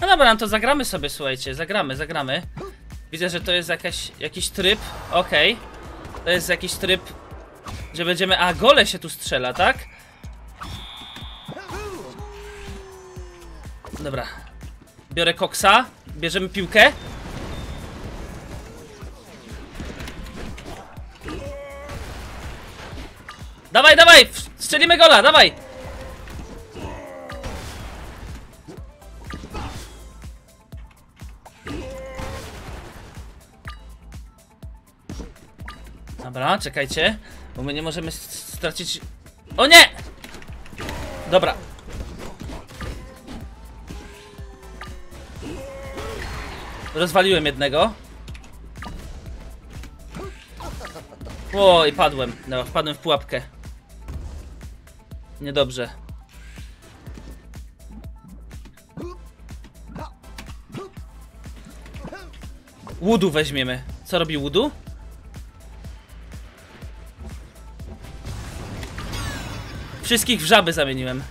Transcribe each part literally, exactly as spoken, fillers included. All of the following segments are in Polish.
No dobra, no to zagramy sobie, słuchajcie, zagramy, zagramy. Widzę, że to jest jakaś, jakiś tryb, okej. Okay. To jest jakiś tryb, że będziemy... A, gole się tu strzela, tak? Dobra. Biorę koksa, bierzemy piłkę. Dawaj, dawaj, strzelimy gola, dawaj. Dobra, czekajcie, bo my nie możemy stracić... O nie! Dobra. Rozwaliłem jednego. O, i padłem. No, wpadłem w pułapkę. Niedobrze. Woodu weźmiemy. Co robi Woodu? Wszystkich w żaby zamieniłem.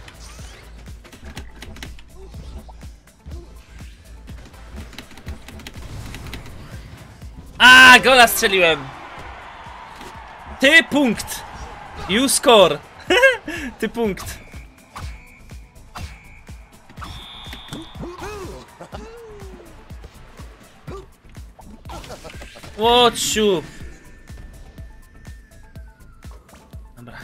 A, gola strzeliłem. Ty punkt. You score. Ty punkt. Łociu. Dobra.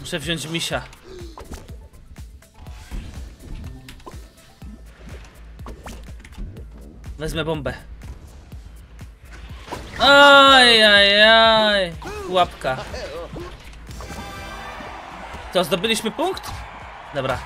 Muszę wziąć misia. Wezmę bombę. Aj, aj, aj. Pułapka. To zdobyliśmy punkt? Dobra.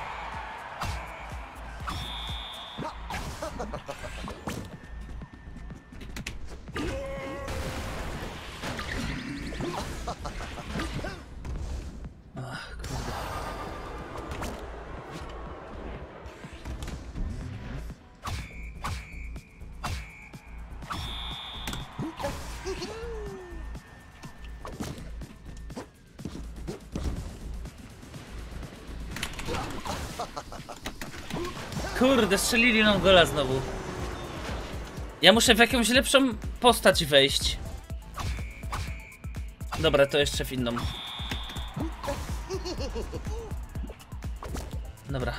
Kurde, strzelili nam gola znowu. Ja muszę w jakąś lepszą postać wejść. Dobra, to jeszcze w inną. Dobra.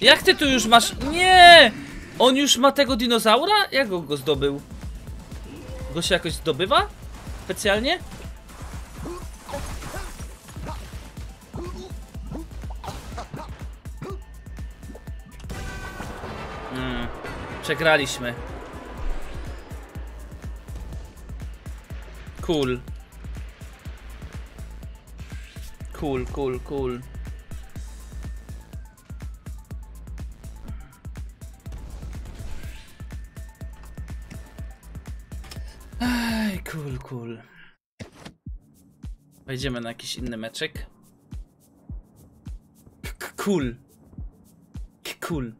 Jak ty tu już masz... Nie! On już ma tego dinozaura? Jak on go zdobył? Go się jakoś zdobywa? Specjalnie? Hmm, przegraliśmy. Cool. Cool, cool, cool. Aj, cool, cool. Wejdziemy na jakiś inny meczek. Cool. Cool.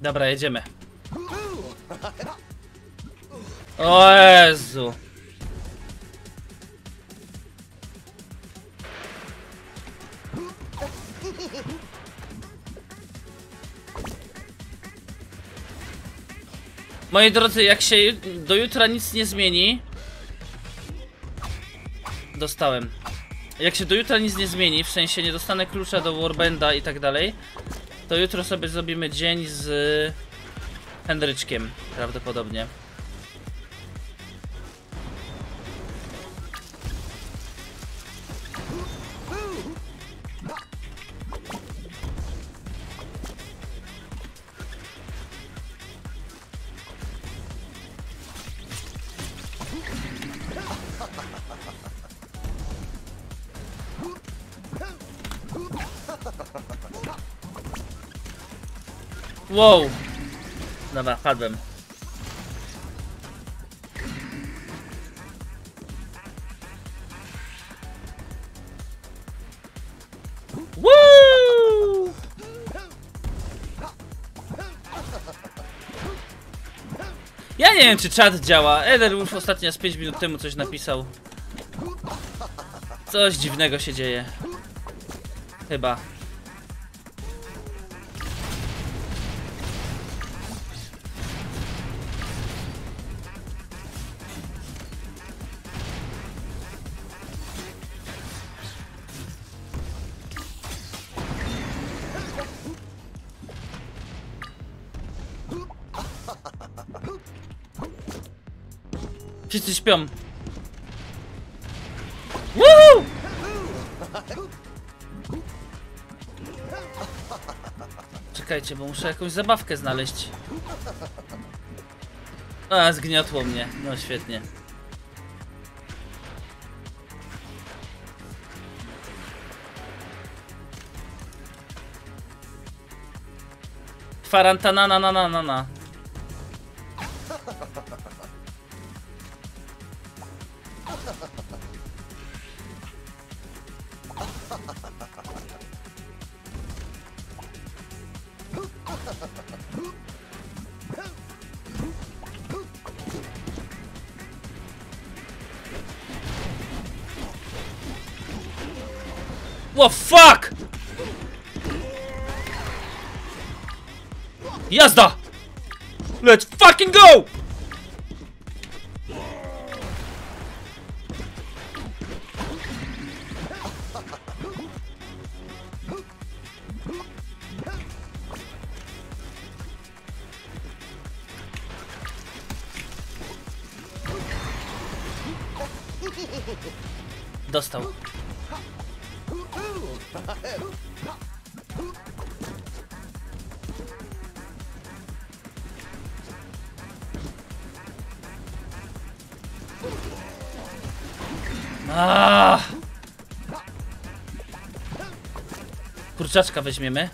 Dobra, jedziemy. O Jezu. Moi drodzy, jak się do jutra nic nie zmieni... Dostałem. Jak się do jutra nic nie zmieni, w sensie nie dostanę klucza do Warbenda i tak dalej, to jutro sobie zrobimy dzień z Henryczkiem, prawdopodobnie. Wow! Dobra, padłem. Woo! Ja nie wiem, czy czat działa. Eder już ostatnio z pięć minut temu coś napisał. Coś dziwnego się dzieje. Chyba. Wszyscy śpią. Woohoo! Czekajcie, bo muszę jakąś zabawkę znaleźć. A, zgniotło mnie. No świetnie. Kwarantana na na na na na. What fuck? Jazda! Let's fucking go! Dostał. Aaaa! Kurczaczka weźmiemy.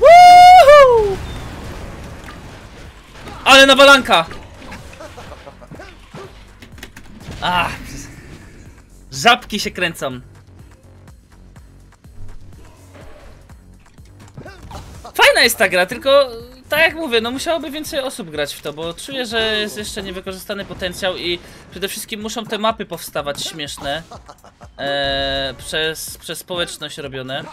Woohoo! Ale nawalanka! Ach! Żabki się kręcą. Fajna jest ta gra, tylko tak jak mówię, no musiałoby więcej osób grać w to, bo czuję, że jest jeszcze niewykorzystany potencjał i przede wszystkim muszą te mapy powstawać śmieszne e, przez, przez społeczność robione.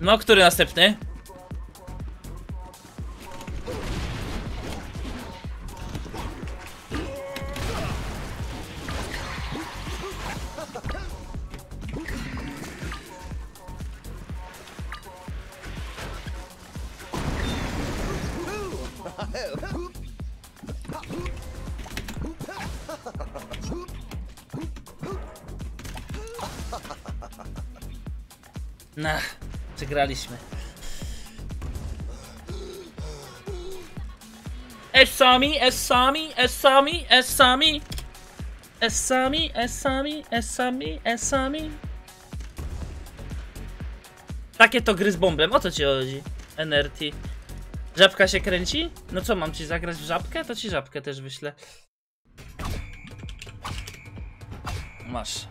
No, który następny? Nah, przegraliśmy. Esami, esami, esami, esami, esami, esami, esami, esami. Takie to gry z bąblem. O co ci chodzi? N R T. Żabka się kręci? No co, mam ci zagrać w żabkę? To ci żabkę też wyślę. Masz.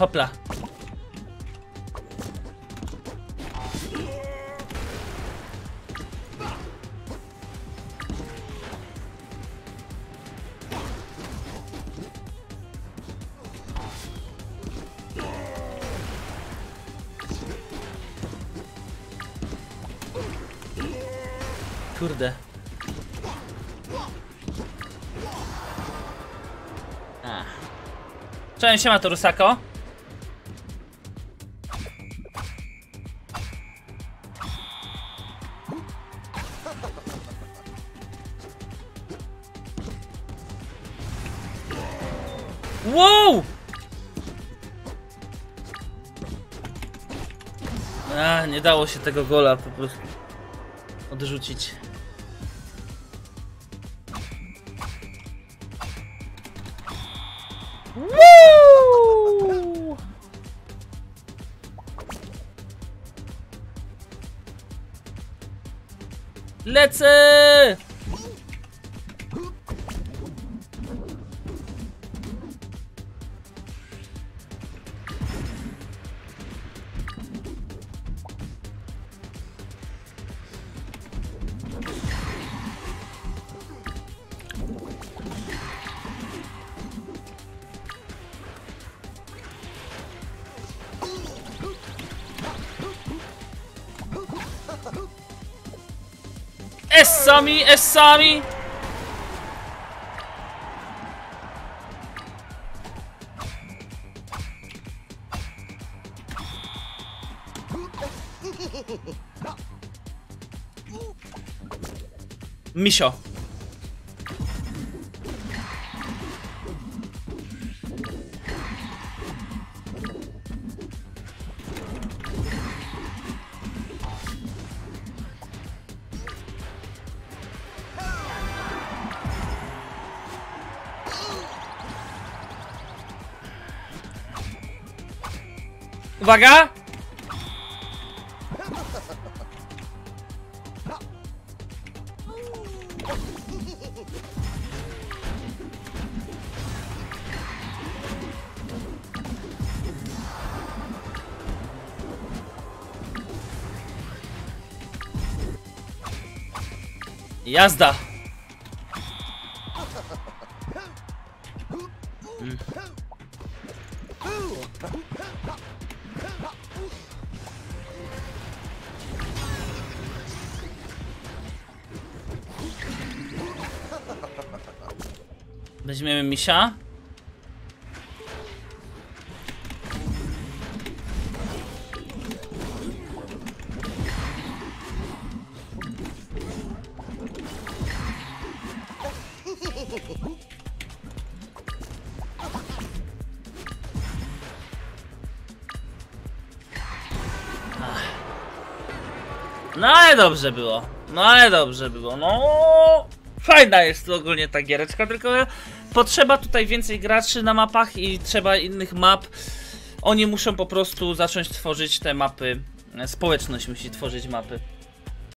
Hopla. Kurde. A. Cześć, siema to Rusako. Wow! A, nie dało się tego gola po prostu odrzucić. Lecę! Esami, esami! Misio. Uwaga! Jazda! Mm. Weźmiemy misia. No ale dobrze było. No ale dobrze było. No fajna jest ogólnie ta giereczka, tylko potrzeba tutaj więcej graczy na mapach i trzeba innych map. Oni muszą po prostu zacząć tworzyć te mapy. Społeczność musi tworzyć mapy.